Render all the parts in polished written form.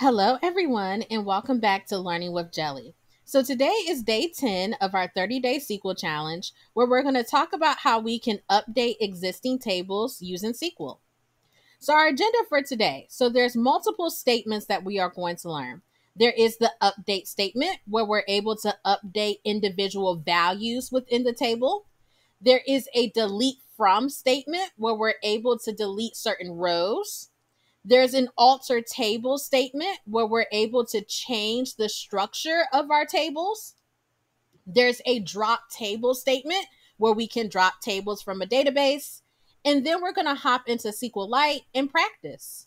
Hello everyone and welcome back to Learning with Jelly. So today is day 10 of our 30-day SQL challenge where we're going to talk about how we can update existing tables using SQL. So our agenda for today, so there's multiple statements that we are going to learn. There is the update statement where we're able to update individual values within the table. There is a delete from statement where we're able to delete certain rows. There's an alter table statement where we're able to change the structure of our tables. There's a drop table statement where we can drop tables from a database. And then we're going to hop into SQLite and practice.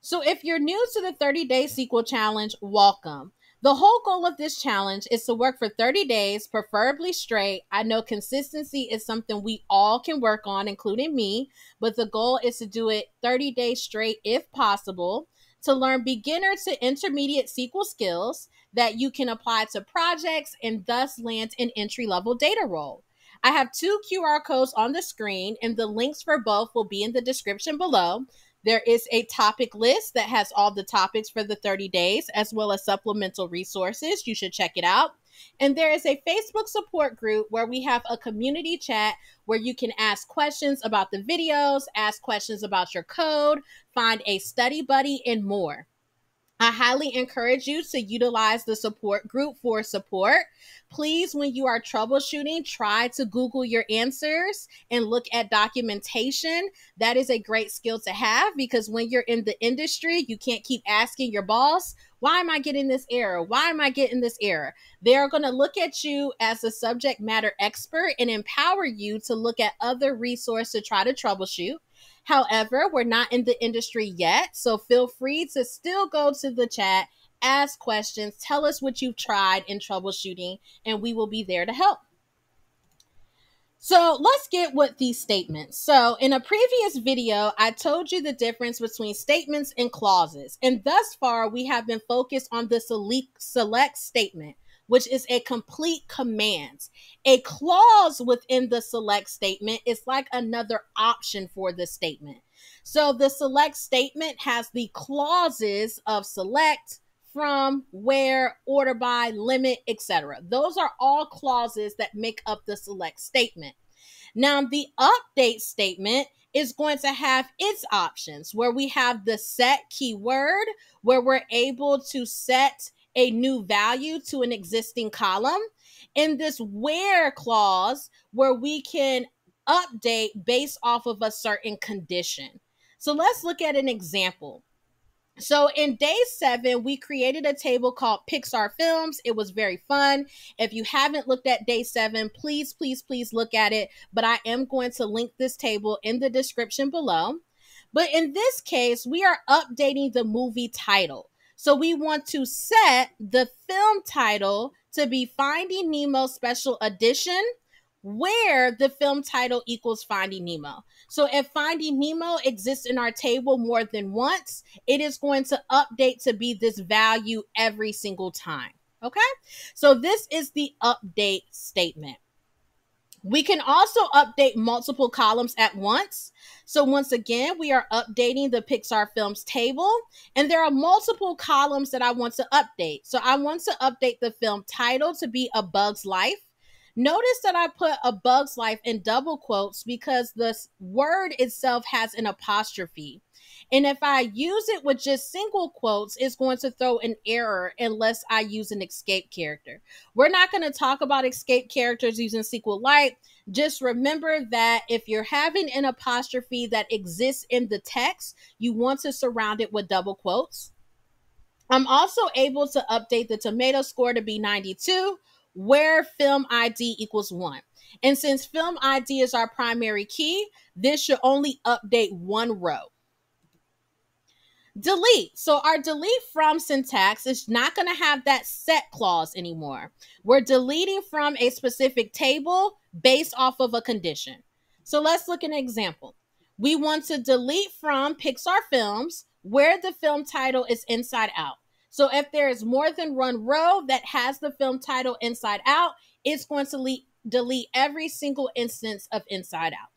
So if you're new to the 30-day SQL challenge, welcome. The whole goal of this challenge is to work for 30 days, preferably straight. I know consistency is something we all can work on, including me, but the goal is to do it 30 days straight if possible, to learn beginner to intermediate SQL skills that you can apply to projects and thus land an entry-level data role. I have two QR codes on the screen, and the links for both will be in the description below. There is a topic list that has all the topics for the 30 days, as well as supplemental resources. You should check it out. And there is a Facebook support group where we have a community chat where you can ask questions about the videos, ask questions about your code, find a study buddy, and more. I highly encourage you to utilize the support group for support. Please, when you are troubleshooting, try to Google your answers and look at documentation. That is a great skill to have because when you're in the industry, you can't keep asking your boss, why am I getting this error? Why am I getting this error? They're going to look at you as a subject matter expert and empower you to look at other resources to try to troubleshoot. However, we're not in the industry yet, so feel free to still go to the chat, ask questions, tell us what you've tried in troubleshooting, and we will be there to help. So let's get with these statements. So in a previous video, I told you the difference between statements and clauses, and thus far, we have been focused on the select statement, which is a complete command. A clause within the select statement is like another option for the statement. So the select statement has the clauses of select, from, where, order by, limit, etc. Those are all clauses that make up the select statement. Now the update statement is going to have its options where we have the set keyword, where we're able to set a new value to an existing column, in this where clause where we can update based off of a certain condition. So let's look at an example. So in day 7, we created a table called Pixar Films. It was very fun. If you haven't looked at day 7, please, please, please look at it. But I am going to link this table in the description below. But in this case, we are updating the movie title. So we want to set the film title to be Finding Nemo Special Edition, where the film title equals Finding Nemo. So if Finding Nemo exists in our table more than once, it is going to update to be this value every single time, okay? So this is the update statement. We can also update multiple columns at once. So once again, we are updating the Pixar Films table, and there are multiple columns that I want to update. So I want to update the film title to be A Bug's Life. Notice that I put A Bug's Life in double quotes because the word itself has an apostrophe. And if I use it with just single quotes, it's going to throw an error unless I use an escape character. We're not going to talk about escape characters using SQLite. Just remember that if you're having an apostrophe that exists in the text, you want to surround it with double quotes. I'm also able to update the tomato score to be 92. Where film ID equals 1. And since film ID is our primary key, this should only update one row. Delete. So our delete from syntax is not going to have that set clause anymore. We're deleting from a specific table based off of a condition. So let's look at an example. We want to delete from Pixar Films where the film title is Inside Out. So if there is more than one row that has the film title Inside Out, it's going to delete every single instance of Inside Out.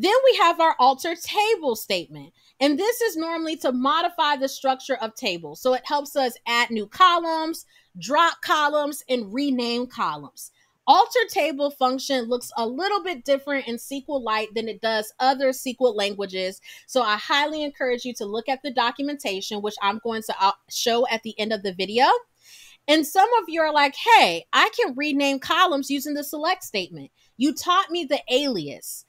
Then we have our alter table statement. And this is normally to modify the structure of tables. So it helps us add new columns, drop columns, and rename columns. Alter table function looks a little bit different in SQLite than it does other SQL languages. So I highly encourage you to look at the documentation, which I'm going to show at the end of the video. And some of you are like, hey, I can rename columns using the select statement. You taught me the alias.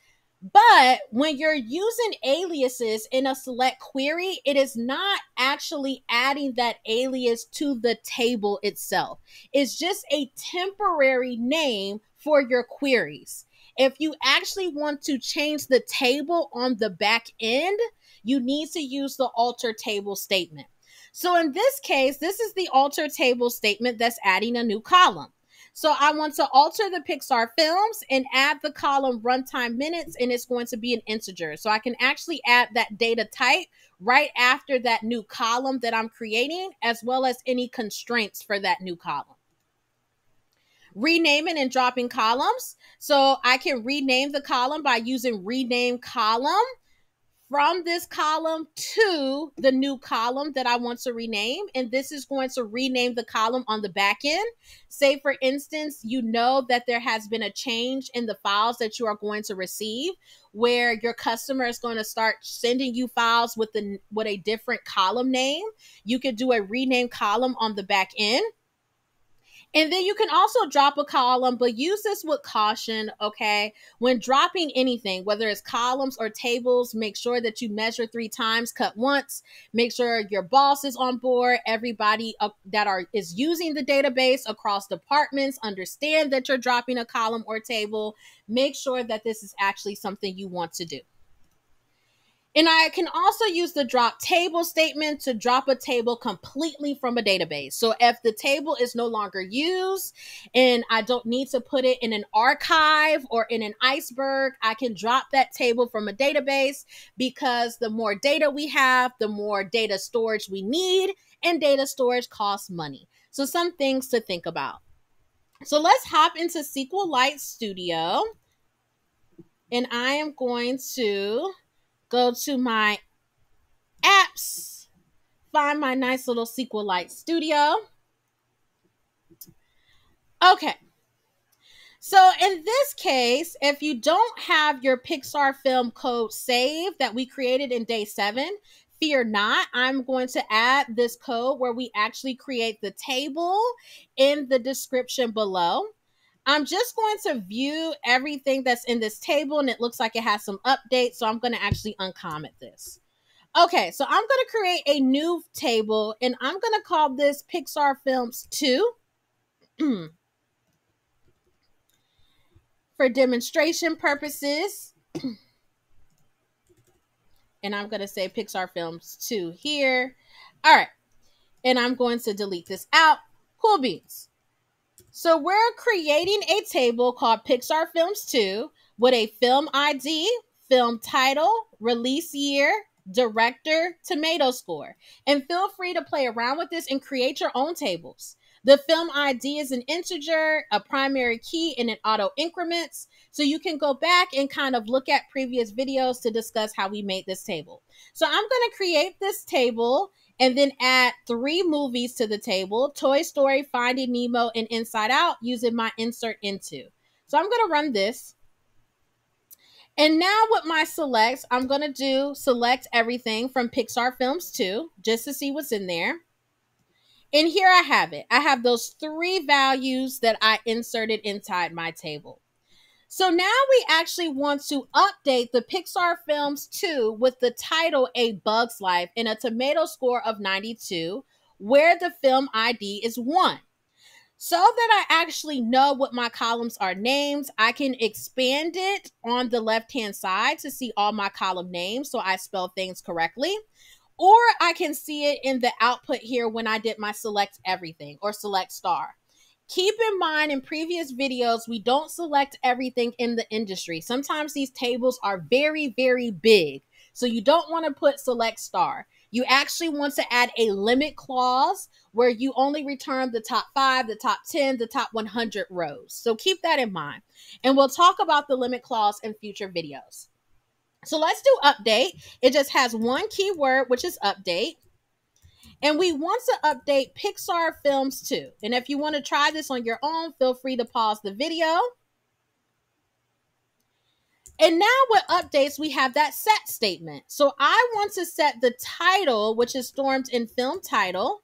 But when you're using aliases in a select query, it is not actually adding that alias to the table itself. It's just a temporary name for your queries. If you actually want to change the table on the back end, you need to use the alter table statement. So in this case, this is the alter table statement that's adding a new column. So I want to alter the Pixar films and add the column runtime minutes, and it's going to be an integer. So I can actually add that data type right after that new column that I'm creating, as well as any constraints for that new column. Renaming and dropping columns. So I can rename the column by using rename column from this column to the new column that I want to rename. And this is going to rename the column on the back end. Say, for instance, you know that there has been a change in the files that you are going to receive, where your customer is going to start sending you files with a different column name. You could do a rename column on the back end. And then you can also drop a column, but use this with caution, okay? When dropping anything, whether it's columns or tables, make sure that you measure 3 times, cut once, make sure your boss is on board, everybody that is using the database across departments understand that you're dropping a column or table. Make sure that this is actually something you want to do. And I can also use the drop table statement to drop a table completely from a database. So if the table is no longer used and I don't need to put it in an archive or in an iceberg, I can drop that table from a database, because the more data we have, the more data storage we need, and data storage costs money. So some things to think about. So let's hop into SQLite Studio, and I am going to go to my apps, find my nice little SQLite Studio. Okay. So in this case, if you don't have your Pixar film code saved that we created in day 7, fear not, I'm going to add this code where we actually create the table in the description below. I'm just going to view everything that's in this table, and it looks like it has some updates, so I'm going to actually uncomment this. Okay, so I'm going to create a new table, and I'm going to call this Pixar Films 2 for demonstration purposes. And I'm going to say Pixar Films 2 here. All right, and I'm going to delete this out. Cool beans. So we're creating a table called Pixar Films 2 with a film ID, film title, release year, director, tomato score. And feel free to play around with this and create your own tables. The film ID is an integer, a primary key, and it auto increments. So you can go back and kind of look at previous videos to discuss how we made this table. So I'm going to create this table and then add 3 movies to the table: Toy Story, Finding Nemo, and Inside Out, using my insert into. So I'm gonna run this. And now with my selects, I'm gonna do select everything from Pixar Films 2, just to see what's in there. And here I have it. I have those 3 values that I inserted inside my table. So now we actually want to update the Pixar Films 2 with the title A Bug's Life and a tomato score of 92, where the film ID is 1. So that I actually know what my columns are named, I can expand it on the left-hand side to see all my column names so I spell things correctly. Or I can see it in the output here when I did my select everything or select star. Keep in mind, in previous videos, we don't select everything in the industry. Sometimes these tables are very, very big. So you don't want to put select star. You actually want to add a limit clause where you only return the top 5, the top 10, the top 100 rows. So keep that in mind. And we'll talk about the limit clause in future videos. So let's do update. It just has one keyword, which is update. And we want to update Pixar Films too. And if you want to try this on your own, feel free to pause the video. And now with updates, we have that set statement. So I want to set the title, which is stored in film title,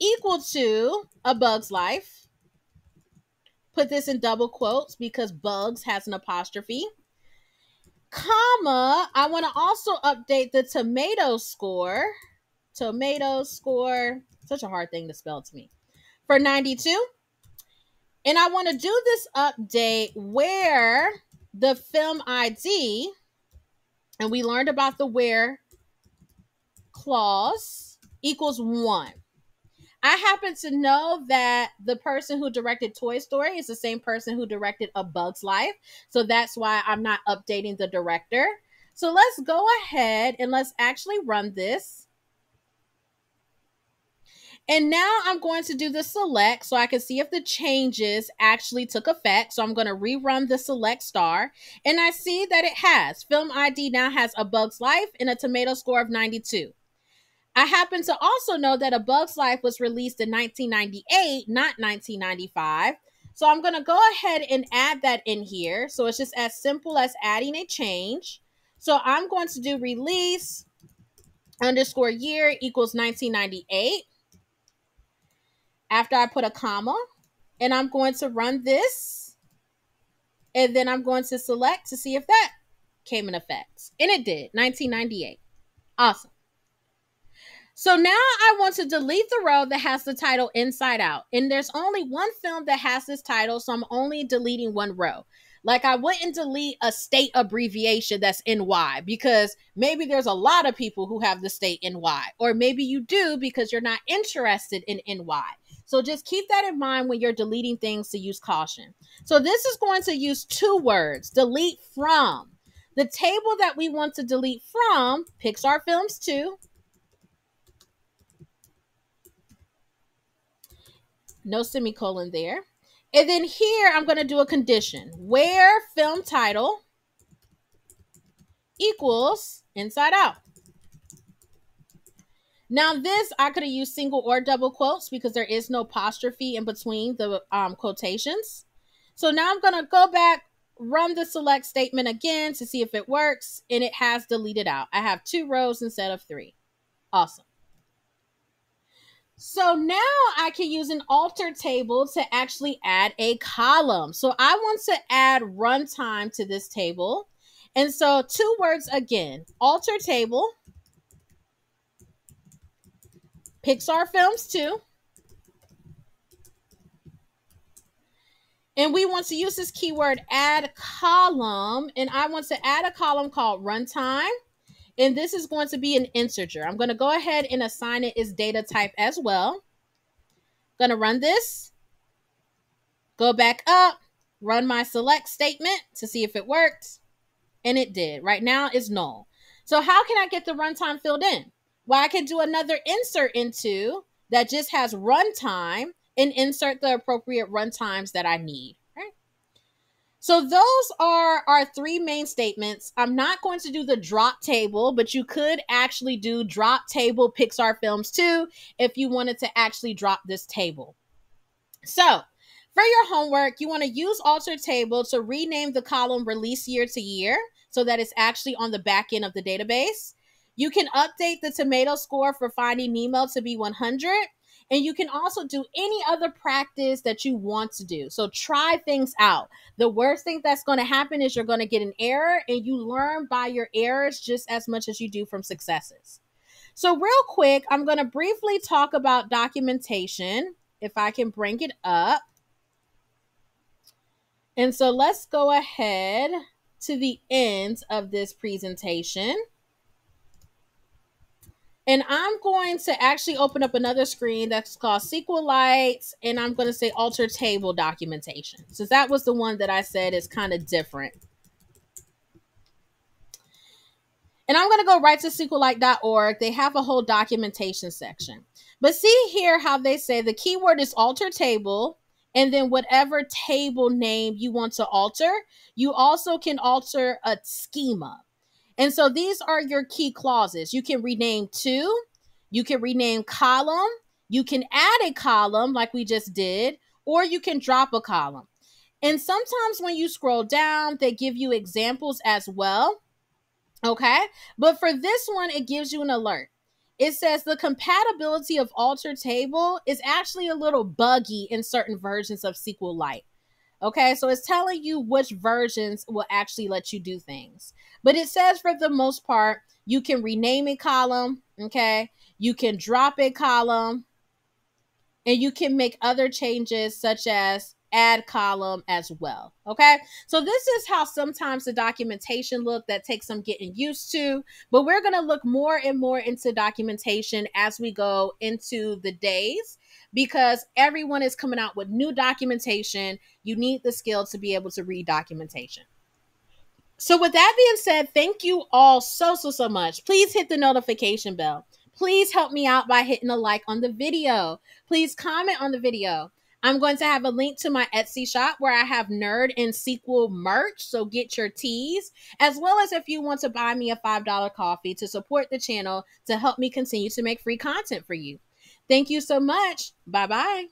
equal to A Bug's Life. Put this in double quotes because bugs has an apostrophe. Comma, I want to also update the tomato score. Tomato score, such a hard thing to spell to me, for 92. And I want to do this update where the film ID, and we learned about the where clause, equals 1. I happen to know that the person who directed Toy Story is the same person who directed A Bug's Life. So that's why I'm not updating the director. So let's go ahead and let's actually run this. And now I'm going to do the select so I can see if the changes actually took effect. So I'm going to rerun the select star. And I see that it has. Film ID now has A Bug's Life and a tomato score of 92. I happen to also know that A Bug's Life was released in 1998, not 1995. So I'm going to go ahead and add that in here. So it's just as simple as adding a change. So I'm going to do release underscore year equals 1998. After I put a comma, and I'm going to run this, and then I'm going to select to see if that came in effect. And it did, 1998. Awesome. So now I want to delete the row that has the title Inside Out. And there's only one film that has this title, so I'm only deleting one row. Like I wouldn't delete a state abbreviation that's NY because maybe there's a lot of people who have the state NY, or maybe you do because you're not interested in NY. So just keep that in mind when you're deleting things to use caution. So this is going to use two words, delete from. The table that we want to delete from, Pixar Films 2. No semicolon there. And then here, I'm going to do a condition where film title equals Inside Out. Now this, I could have used single or double quotes because there is no apostrophe in between the quotations. So now I'm going to go back, run the select statement again to see if it works. And it has deleted out. I have 2 rows instead of 3. Awesome. So now I can use an alter table to actually add a column. So I want to add runtime to this table. And so 2 words again, alter table, Pixar Films 2. And we want to use this keyword add column. And I want to add a column called runtime. And this is going to be an integer. I'm going to go ahead and assign it its data type as well. Going to run this. Go back up. Run my select statement to see if it worked. And it did. Right now it's null. So how can I get the runtime filled in? Well, I can do another insert into that just has runtime and insert the appropriate runtimes that I need. So those are our 3 main statements. I'm not going to do the drop table, but you could actually do drop table Pixar Films 2 if you wanted to actually drop this table. So for your homework, you want to use alter table to rename the column release year to year so that it's actually on the back end of the database. You can update the tomato score for Finding Nemo to be 100. And you can also do any other practice that you want to do. So try things out. The worst thing that's going to happen is you're going to get an error, and you learn by your errors just as much as you do from successes. So real quick, I'm going to briefly talk about documentation, if I can bring it up. And so let's go ahead to the end of this presentation. And I'm going to actually open up another screen that's called SQLite, and I'm going to say alter table documentation, since that was the one that I said is kind of different. And I'm going to go right to SQLite.org. They have a whole documentation section. But see here how they say the keyword is alter table, and then whatever table name you want to alter. You also can alter a schema. And so these are your key clauses. You can rename to, you can rename column, you can add a column like we just did, or you can drop a column. And sometimes when you scroll down, they give you examples as well, okay? But for this one, it gives you an alert. It says the compatibility of ALTER TABLE is actually a little buggy in certain versions of SQLite. Okay, so it's telling you which versions will actually let you do things. But it says for the most part, you can rename a column, okay? You can drop a column, and you can make other changes such as add column as well, okay? So this is how sometimes the documentation look. That takes some getting used to, but we're gonna look more and more into documentation as we go into the days, because everyone is coming out with new documentation. You need the skill to be able to read documentation. So with that being said, thank you all so much. Please hit the notification bell. Please help me out by hitting a like on the video. Please comment on the video. I'm going to have a link to my Etsy shop where I have nerd and SQL merch, so get your teas, as well as if you want to buy me a $5 coffee to support the channel to help me continue to make free content for you. Thank you so much. Bye-bye.